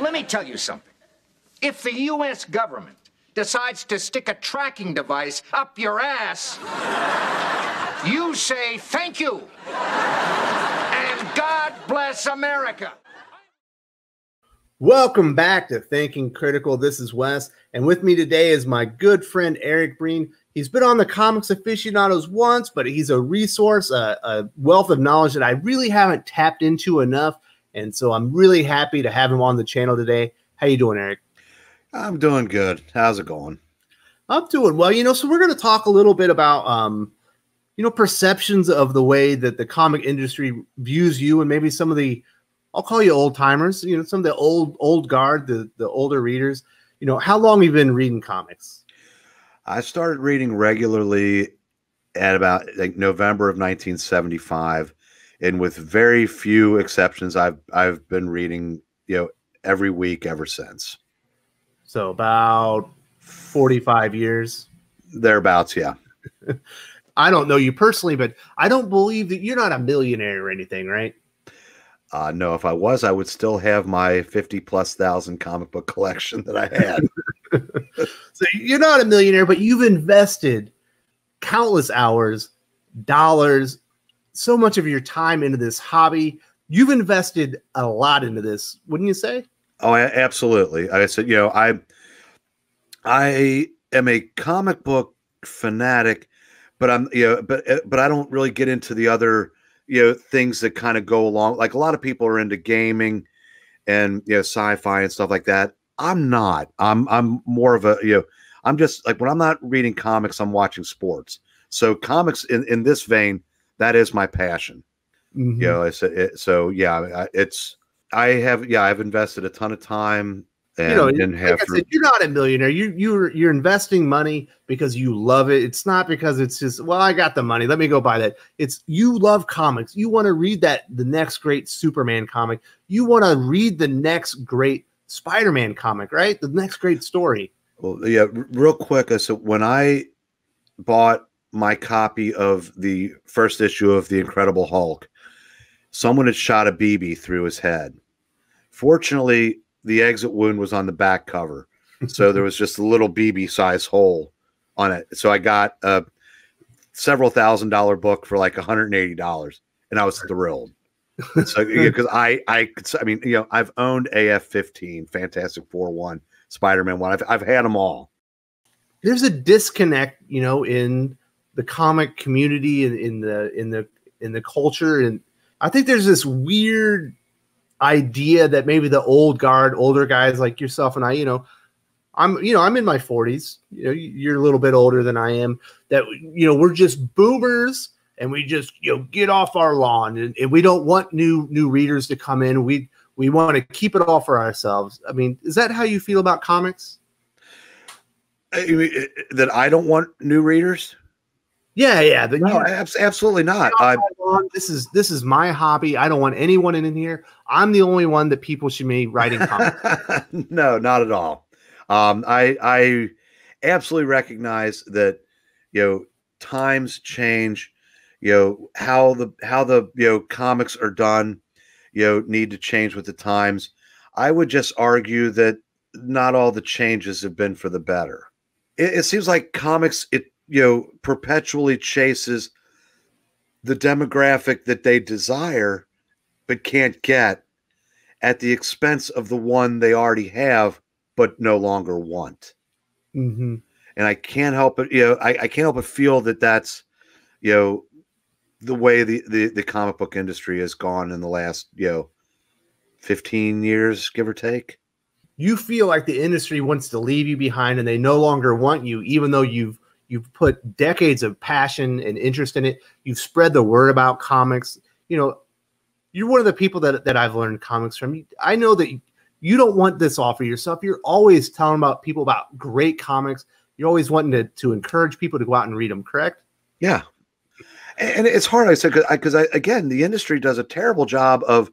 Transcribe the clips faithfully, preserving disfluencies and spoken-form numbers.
Let me tell you something. If the U S government decides to stick a tracking device up your ass, you say thank you. And God bless America. Welcome back to Thinking Critical. This is Wes, and with me today is my good friend Eric Breen. He's been on the Comics Aficionados once, but he's a resource, a, a wealth of knowledge that I really haven't tapped into enough, and so I'm really happy to have him on the channel today. How you doing, Eric? I'm doing good. How's it going? I'm doing well. You know, so we're going to talk a little bit about, um, you know, perceptions of the way that the comic industry views you, and maybe some of the, I'll call you old timers, you know, some of the old, old guard, the, the older readers. You know, how long have you been reading comics? I started reading regularly at about like November of nineteen seventy-five. And with very few exceptions, I've, I've been reading, you know, every week ever since. So about forty-five years. Thereabouts. Yeah. I don't know you personally, but I don't believe that you're not a millionaire or anything, right? Uh, no, if I was, I would still have my fifty plus thousand comic book collection that I had. So you're not a millionaire, but you've invested countless hours, dollars, so much of your time into this hobby. You've invested a lot into this, wouldn't you say? Oh, I, absolutely. Like I said, you know, I, I am a comic book fanatic, but I'm, you know, but, but I don't really get into the other, you know, things that kind of go along. Like a lot of people are into gaming and, you know, sci-fi and stuff like that. I'm not. I'm I'm more of a, you know, I'm just like, when I'm not reading comics, I'm watching sports. So comics in, in this vein, that is my passion. Mm-hmm. You know, I said, it, so yeah, it's, I have, yeah, I've invested a ton of time. And, you know, and like have I said, you're not a millionaire. You you're you're investing money because you love it. It's not because it's just, well, I got the money, let me go buy that. It's, you love comics. You want to read that the next great Superman comic. You want to read the next great Spider-Man comic, right? The next great story. Well, yeah. Real quick, so when I bought my copy of the first issue of the Incredible Hulk, someone had shot a B B through his head. Fortunately, the exit wound was on the back cover, so there was just a little B B size hole on it. So I got a several thousand dollar book for like one hundred eighty dollars, and I was thrilled. So because I, I, I mean, you know, I've owned A F fifteen, Fantastic Four one, Spider-Man one. I've, I've had them all. There's a disconnect, you know, in the comic community and in, in the, in the, in the culture. And I think there's this weird idea that maybe the old guard, older guys like yourself and I, you know, I'm, you know, I'm in my forties, you know, you're a little bit older than I am, that, you know, we're just boomers and we just, you know, get off our lawn, and, and we don't want new, new readers to come in. We, we want to keep it all for ourselves. I mean, is that how you feel about comics? I mean, that I don't want new readers? Yeah, yeah. The, no, you, absolutely not. I, this is this is my hobby. I don't want anyone in here. I'm the only one that people should be writing comics. No, not at all. Um, I I absolutely recognize that, you know, times change. You know, how the how the you know comics are done, you know, need to change with the times. I would just argue that not all the changes have been for the better. It, it seems like comics, it, you know, perpetually chases the demographic that they desire but can't get, at the expense of the one they already have but no longer want. Mm-hmm. And I can't help but, you know, I, I can't help but feel that that's, you know, the way the, the, the comic book industry has gone in the last, you know, fifteen years, give or take. You feel like the industry wants to leave you behind and they no longer want you, even though you've, you've put decades of passion and interest in it. You've spread the word about comics. You know, you're one of the people that, that I've learned comics from. I know that you don't want this all for yourself. You're always telling about people about great comics. You're always wanting to, to encourage people to go out and read them, correct? Yeah. And it's hard, I said, because I, I, again, the industry does a terrible job of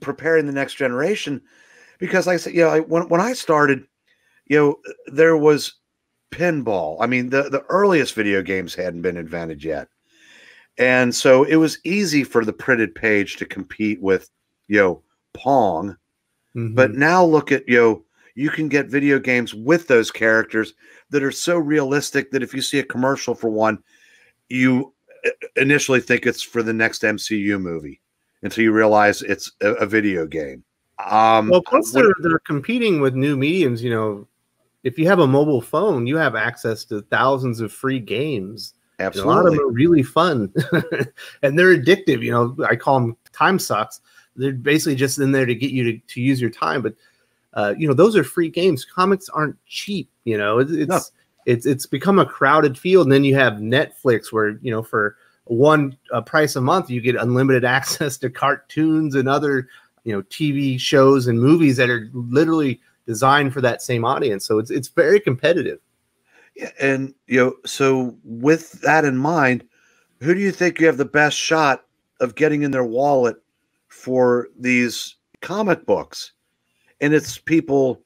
preparing the next generation. Because like I said, you know, I, when, when I started, you know, there was pinball. I mean, the, the earliest video games hadn't been invented yet. And so it was easy for the printed page to compete with, you know, Pong Mm-hmm. But now look at, you know, you can get video games with those characters that are so realistic that if you see a commercial for one, you initially think it's for the next M C U movie until you realize it's a, a video game. Um, well, plus they're, they're competing with new mediums. You know, if you have a mobile phone, you have access to thousands of free games. Absolutely. And a lot of them are really fun and they're addictive. You know, I call them time sucks. They're basically just in there to get you to, to use your time. But, uh, you know, those are free games. Comics aren't cheap. You know, it, it's, no. it's, it's become a crowded field. And then you have Netflix where, you know, for one uh, price a month, you get unlimited access to cartoons and other, you know, T V shows and movies that are literally designed for that same audience. So it's, it's very competitive. Yeah, and, you know, so with that in mind, who do you think you have the best shot of getting in their wallet for these comic books? And it's people,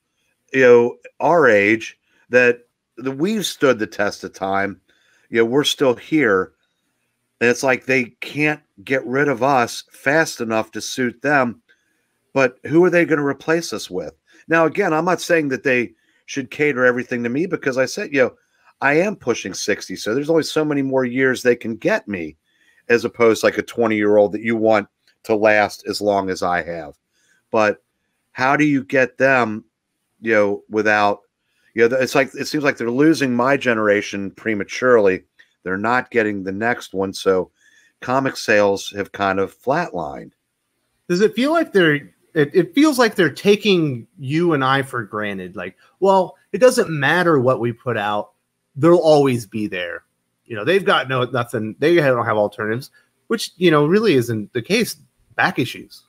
you know, our age that the, we've stood the test of time. You know, we're still here. And it's like they can't get rid of us fast enough to suit them. But who are they going to replace us with? Now, again, I'm not saying that they should cater everything to me, because I said, you know, I am pushing sixty. So there's only so many more years they can get me, as opposed to like a twenty year old that you want to last as long as I have. But how do you get them, you know, without, you know, it's like, it seems like they're losing my generation prematurely. They're not getting the next one. So comic sales have kind of flatlined. Does it feel like they're, It, it feels like they're taking you and I for granted. Like, well, it doesn't matter what we put out. They'll always be there. You know, they've got no nothing. They don't have alternatives, which, you know, really isn't the case. Back issues.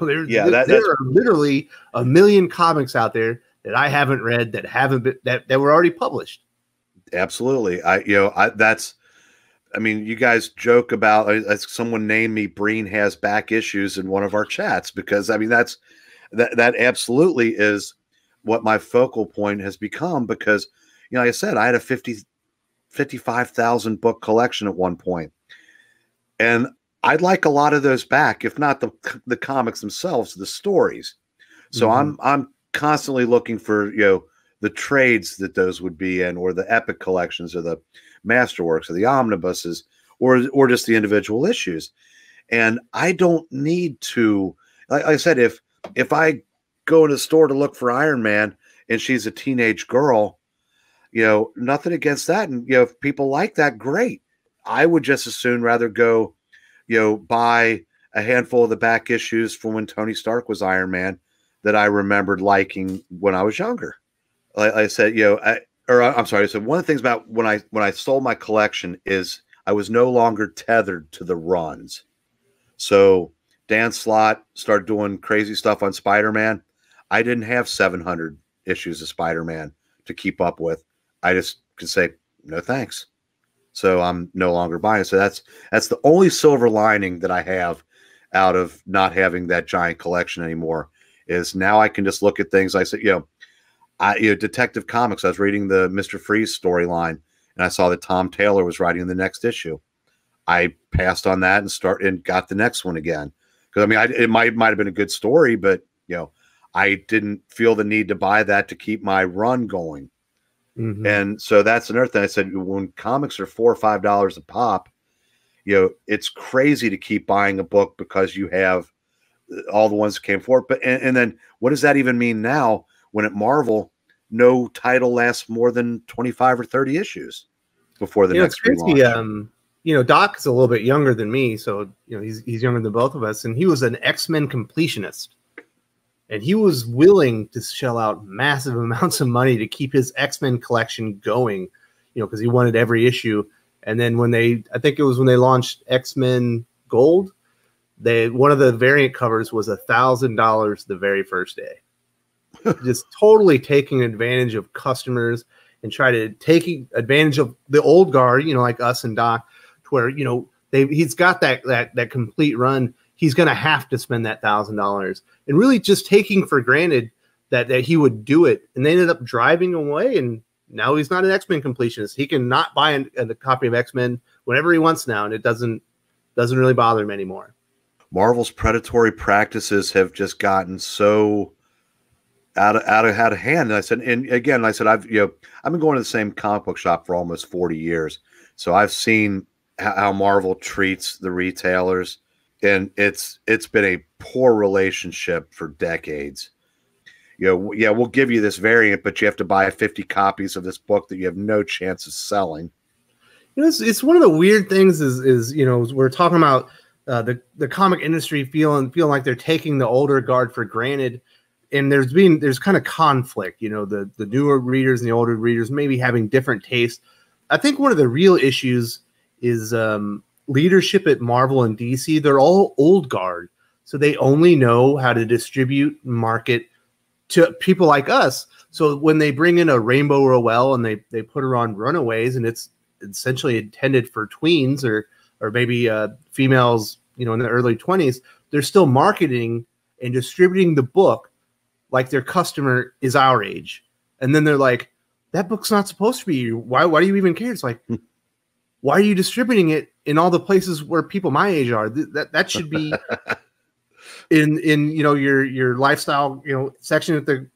there, yeah, that, there are literally a million comics out there that I haven't read that haven't been, that, that were already published. Absolutely. I, you know, I, that's, I mean, you guys joke about, uh, someone named me Breen has back issues in one of our chats, because I mean, that's, that, that absolutely is what my focal point has become, because, you know, like I said, I had a fifty, fifty-five thousand book collection at one point, and I'd like a lot of those back, if not the, the comics themselves, the stories. So mm-hmm. I'm, I'm constantly looking for, you know, the trades that those would be in, or the epic collections, or the masterworks, or the omnibuses, or or just the individual issues. And I don't need to, like I said, if if I go to the store to look for Iron Man and she's a teenage girl, you know, nothing against that. And, you know, if people like that, great. I would just as soon rather go, you know, buy a handful of the back issues from when Tony Stark was Iron Man that I remembered liking when I was younger. Like I said, you know, I, or I'm sorry. So one of the things about when I, when I sold my collection is I was no longer tethered to the runs. So Dan Slott started doing crazy stuff on Spider-Man. I didn't have seven hundred issues of Spider-Man to keep up with. I just could say, no, thanks. So I'm no longer buying. So that's, that's the only silver lining that I have out of not having that giant collection anymore, is now I can just look at things. I said, you know, I, you know, Detective Comics, I was reading the Mister Freeze storyline, and I saw that Tom Taylor was writing the next issue. I passed on that and start and got the next one again. Because I mean, I, it might might have been a good story, but, you know, I didn't feel the need to buy that to keep my run going. Mm-hmm. And so that's another thing I said. When comics are four or five dollars a pop, you know, it's crazy to keep buying a book because you have all the ones that came forth. But and, and then what does that even mean now? When at Marvel, no title lasts more than twenty-five or thirty issues before the you know, next relaunch. Um, you know, Doc is a little bit younger than me, so, you know, he's, he's younger than both of us, and he was an X-Men completionist. And he was willing to shell out massive amounts of money to keep his X-Men collection going, you know, because he wanted every issue. And then when they, I think it was when they launched X-Men Gold, they one of the variant covers was one thousand dollars the very first day. Just totally taking advantage of customers and try to taking advantage of the old guard, you know, like us and Doc, to where, you know, they he's got that that that complete run. He's going to have to spend that thousand dollars, and really just taking for granted that that he would do it. And they ended up driving away, and now he's not an X-Men completionist. He can not buy an, a copy of X-Men whenever he wants now, and it doesn't doesn't really bother him anymore. Marvel's predatory practices have just gotten so out of out of out of hand. And I said, and again, I said, I've you know, I've been going to the same comic book shop for almost forty years, so I've seen how Marvel treats the retailers, and it's it's been a poor relationship for decades. You know, yeah, we'll give you this variant, but you have to buy fifty copies of this book that you have no chance of selling. You know, it's, it's one of the weird things is is you know, we're talking about Uh, the the comic industry feeling feeling like they're taking the older guard for granted, and there's been there's kind of conflict. You know, the the newer readers and the older readers maybe having different tastes. I think one of the real issues is um, leadership at Marvel and D C. They're all old guard, so they only know how to distribute and market to people like us. So when they bring in a Rainbow Rowell and they they put her on Runaways, and it's essentially intended for tweens or or maybe uh, females, you know, in the early twenties, they're still marketing and distributing the book like their customer is our age. And then they're like, that book's not supposed to be you. Why, why do you even care? It's like, why are you distributing it in all the places where people my age are? Th that, that should be in, in you know, your your lifestyle, you know, section at the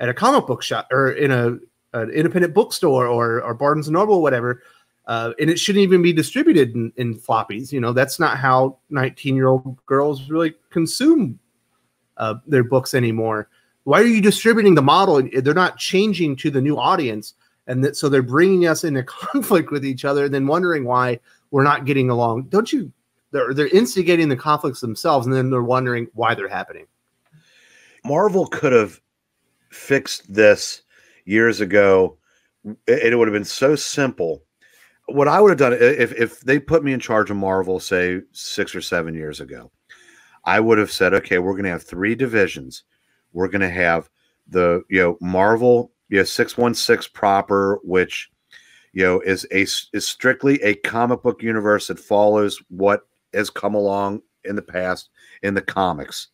at a comic book shop or in a an independent bookstore or, or Barnes and Noble or whatever. Uh, and it shouldn't even be distributed in, in floppies. You know, that's not how nineteen-year-old girls really consume uh, their books anymore. Why are you distributing the model? They're not changing to the new audience. And that, so they're bringing us into conflict with each other and then wondering why we're not getting along. Don't you? They're, they're instigating the conflicts themselves, and then they're wondering why they're happening. Marvel could have fixed this years ago. It, it would have been so simple. What I would have done if, if they put me in charge of Marvel, say six or seven years ago, I would have said, okay, we're going to have three divisions. We're going to have the, you know, Marvel, you know, six one six proper, which, you know, is a, is strictly a comic book universe that follows what has come along in the past in the comics.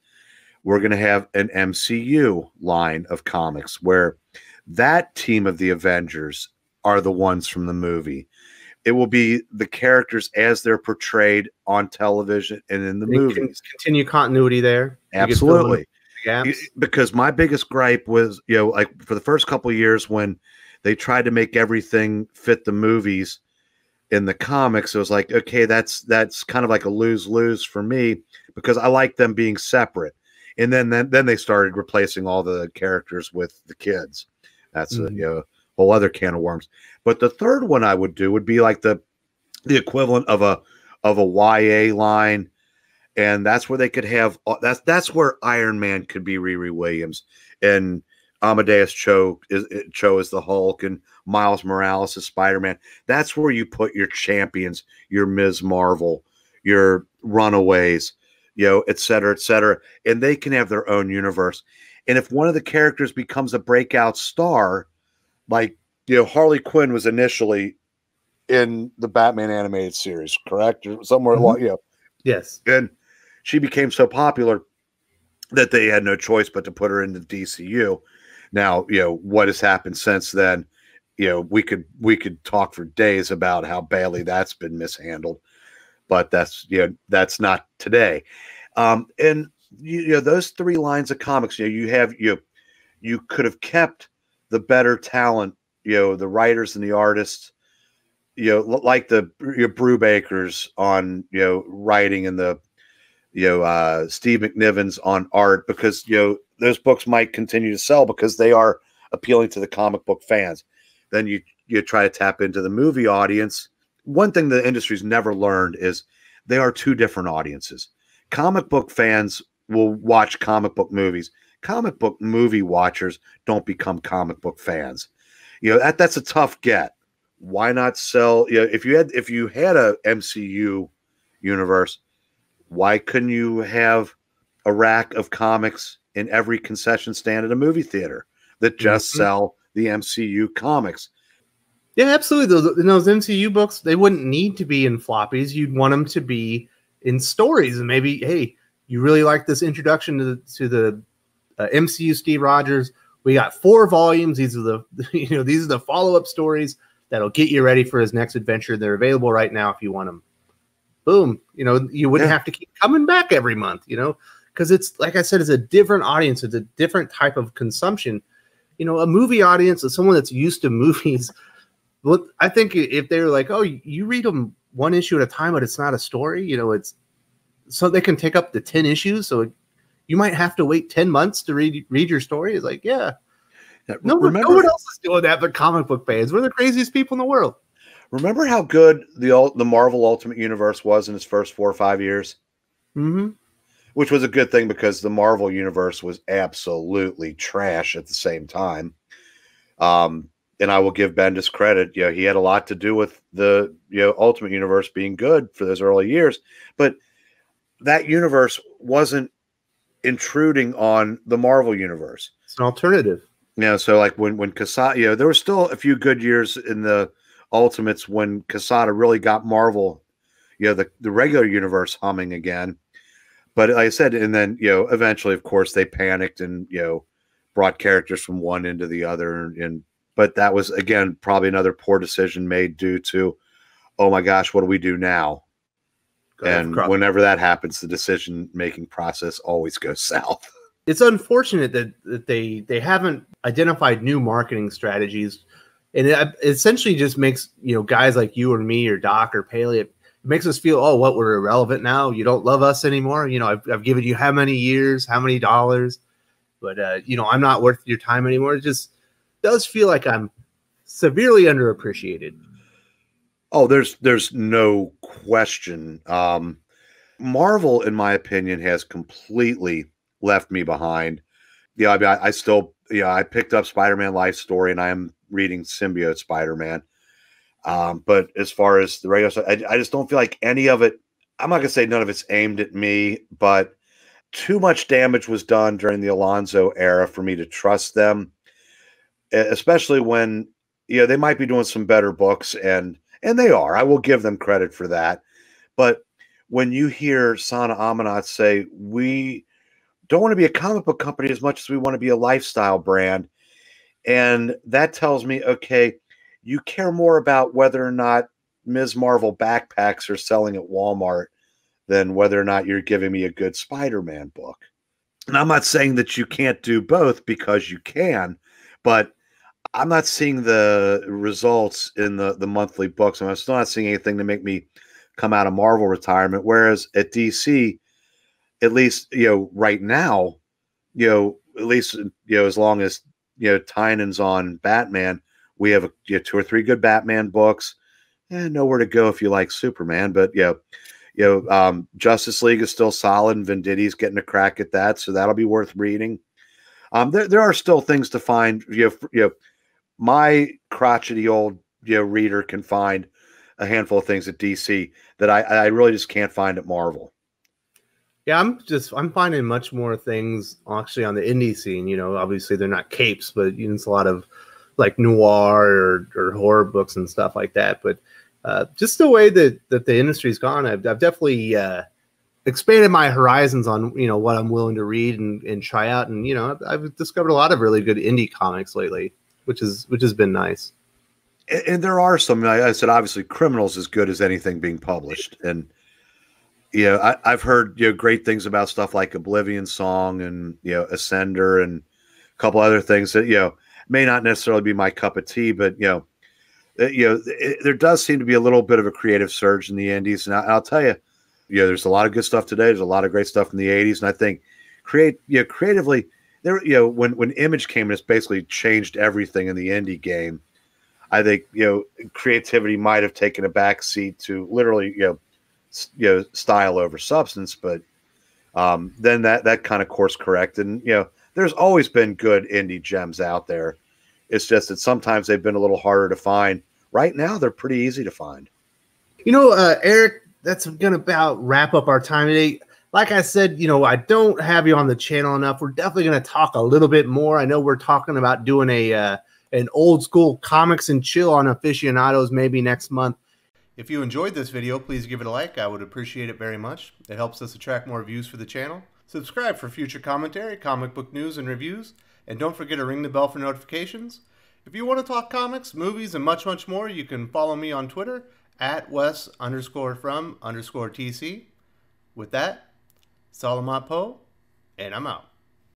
We're going to have an M C U line of comics where that team of the Avengers are the ones from the movie. It will be the characters as they're portrayed on television and in the movies. Continue continuity there. Absolutely. Because my biggest gripe was, you know, like for the first couple of years when they tried to make everything fit the movies in the comics, it was like, okay, that's that's kind of like a lose-lose for me because I like them being separate. And then then, then they started replacing all the characters with the kids. That's mm-hmm. a, you know, whole other can of worms. But the third one I would do would be like the the equivalent of a of a Y A line, and that's where they could have that's that's where Iron Man could be Riri Williams, and Amadeus Cho is Cho is the Hulk, and Miles Morales is Spider-Man. That's where you put your champions, your Miz Marvel, your Runaways, you know, et cetera, et cetera, and they can have their own universe. And if one of the characters becomes a breakout star, like, you know, Harley Quinn was initially in the Batman animated series, correct? Or somewhere mm-hmm. along, you know. Yes. And she became so popular that they had no choice but to put her in the D C U. Now, you know, what has happened since then, you know, we could we could talk for days about how badly that's been mishandled. But that's, you know, that's not today. Um, and, you, you know, those three lines of comics, you know, you have, you, you could have kept the better talent, you know, the writers and the artists, you know, like the your Brewbakers on, you know, writing, and the, you know, uh, Steve McNiven's on art, because, you know, those books might continue to sell because they are appealing to the comic book fans. Then you, you try to tap into the movie audience. One thing the industry's never learned is they are two different audiences. Comic book fans will watch comic book movies. Comic book movie watchers don't become comic book fans. You know, that that's a tough get. Why not sell? You know, if you had if you had a M C U universe, why couldn't you have a rack of comics in every concession stand at a movie theater that just mm-hmm. sell the M C U comics? Yeah, absolutely. Those, those M C U books, they wouldn't need to be in floppies. You'd want them to be in stories, and maybe, hey, you really like this introduction to the, to the Uh, M C U Steve Rogers. We got four volumes. These are the you know these are the follow up stories that'll get you ready for his next adventure. They're available right now if you want them. boom, you know, you wouldn't yeah. have to keep coming back every month, you know, because it's, like I said, it's a different audience. It's a different type of consumption. You know, a movie audience is someone that's used to movies. Well, I think if they were like, oh, you read them one issue at a time, but it's not a story, you know, it's so they can take up the ten issues. So it, you might have to wait ten months to read read your story. It's like, yeah, yeah no, remember, no one else is doing that but comic book fans. We're the craziest people in the world. Remember how good the the Marvel Ultimate Universe was in its first four or five years? Mm-hmm. Which was a good thing because the Marvel Universe was absolutely trash at the same time. Um, and I will give Bendis credit. You know, he had a lot to do with the you know Ultimate Universe being good for those early years. But that universe wasn't intruding on the Marvel Universe. It's an alternative. Yeah, you know, so like when, when Quesada, you know, there were still a few good years in the Ultimates when Quesada really got Marvel, you know, the, the regular universe humming again. But like I said, and then, you know, eventually, of course, they panicked and, you know, brought characters from one into the other. And, and but that was, again, probably another poor decision made due to, oh, my gosh, what do we do now? And whenever that happens, the decision-making process always goes south. It's unfortunate that, that they, they haven't identified new marketing strategies. And it essentially just makes, you know, guys like you or me or Doc or Paley, it makes us feel, oh, what, we're irrelevant now. You don't love us anymore. You know, I've, I've given you how many years, how many dollars. But, uh, you know, I'm not worth your time anymore. It just does feel like I'm severely underappreciated. Oh, there's there's no question. Um, Marvel, in my opinion, has completely left me behind. Yeah, I, mean, I, I still, yeah, I picked up Spider-Man Life Story, and I am reading Symbiote Spider-Man. Um, but as far as the regular stuff, I, I just don't feel like any of it. I'm not gonna say none of it's aimed at me, but too much damage was done during the Alonso era for me to trust them, especially when you know they might be doing some better books and. And they are. I will give them credit for that. But when you hear Sana Amanat say, we don't want to be a comic book company as much as we want to be a lifestyle brand. And that tells me, okay, you care more about whether or not Miz Marvel backpacks are selling at Walmart than whether or not you're giving me a good Spider-Man book. And I'm not saying that you can't do both because you can, but I'm not seeing the results in the, the monthly books. I'm still not seeing anything to make me come out of Marvel retirement. Whereas at D C, at least, you know, right now, you know, at least, you know, as long as, you know, Tynan's on Batman, we have a, you know, two or three good Batman books and eh, nowhere to go if you like Superman, but you know, you know, um, Justice League is still solid and Venditti's getting a crack at that. So that'll be worth reading. Um, there, there are still things to find, you know, you know, my crotchety old you know, reader can find a handful of things at D C that I, I really just can't find at Marvel. Yeah, I'm just I'm finding much more things actually on the indie scene. You know, obviously they're not capes, but you know, it's a lot of like noir or, or horror books and stuff like that. But uh, just the way that that the industry's gone, I've, I've definitely uh, expanded my horizons on you know what I'm willing to read and, and try out. And you know, I've, I've discovered a lot of really good indie comics lately. Which is which has been nice, and, and there are some. Like I said, obviously, Criminals as good as anything being published, and you know, I, I've heard you know great things about stuff like Oblivion Song and you know Ascender and a couple other things that you know may not necessarily be my cup of tea, but you know, it, you know, it, there does seem to be a little bit of a creative surge in the indies, and I, I'll tell you, you know, there's a lot of good stuff today. There's a lot of great stuff in the eighties, and I think create you know creatively. There, you know, when when Image came, it's basically changed everything in the indie game. I think you know creativity might have taken a backseat to literally you know, you know style over substance. But um, then that that kind of course corrected. And you know, there's always been good indie gems out there. It's just that sometimes they've been a little harder to find. Right now, they're pretty easy to find. You know, uh, Eric, that's gonna about wrap up our time today. Like I said, you know, I don't have you on the channel enough. We're definitely going to talk a little bit more. I know we're talking about doing a uh, an old school comics and chill on aficionados maybe next month. If you enjoyed this video, please give it a like. I would appreciate it very much. It helps us attract more views for the channel. Subscribe for future commentary, comic book news, and reviews. And don't forget to ring the bell for notifications. If you want to talk comics, movies, and much, much more, you can follow me on Twitter at Wes underscore from underscore T C. With that, Salamat po, and I'm out.